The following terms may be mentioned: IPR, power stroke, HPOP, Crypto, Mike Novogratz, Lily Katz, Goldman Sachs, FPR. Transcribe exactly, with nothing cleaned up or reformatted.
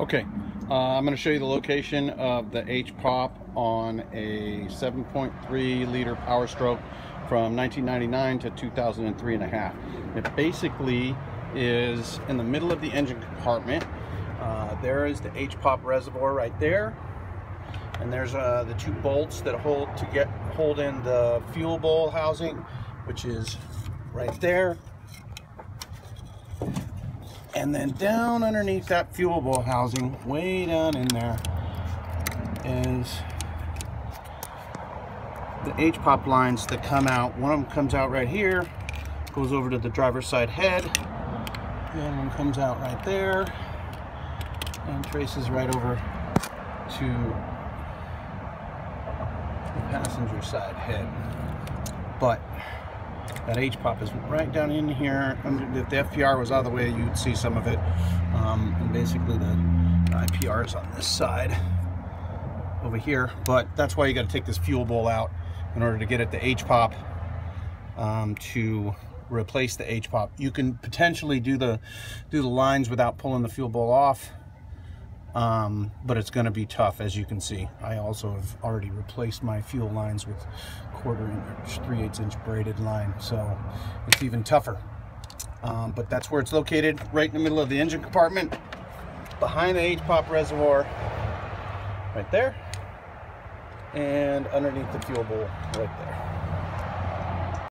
Okay, uh, I'm going to show you the location of the H pop on a seven point three liter power stroke from nineteen ninety-nine to two thousand three and a half. It basically is in the middle of the engine compartment. Uh, there is the H pop reservoir right there, and there's uh, the two bolts that hold to get hold in the fuel bowl housing, which is right there. And then down underneath that fuel bowl housing, way down in there, is the H pop lines that come out. One of them comes out right here, goes over to the driver's side head. The other one comes out right there and traces right over to the passenger side head. But that H pop is right down in here. If the F P R was out of the way, you'd see some of it. Um, and basically, the I P R is on this side over here. But that's why you got to take this fuel bowl out in order to get at the H pop um, to replace the H pop. You can potentially do the do the lines without pulling the fuel bowl off, um, but it's going to be tough, as you can see. I also have already replaced my fuel lines with quarter inch, three eighths inch braided line, so it's even tougher. Um, but that's where it's located, right in the middle of the engine compartment, behind the H pop reservoir, right there, and underneath the fuel bowl, right there.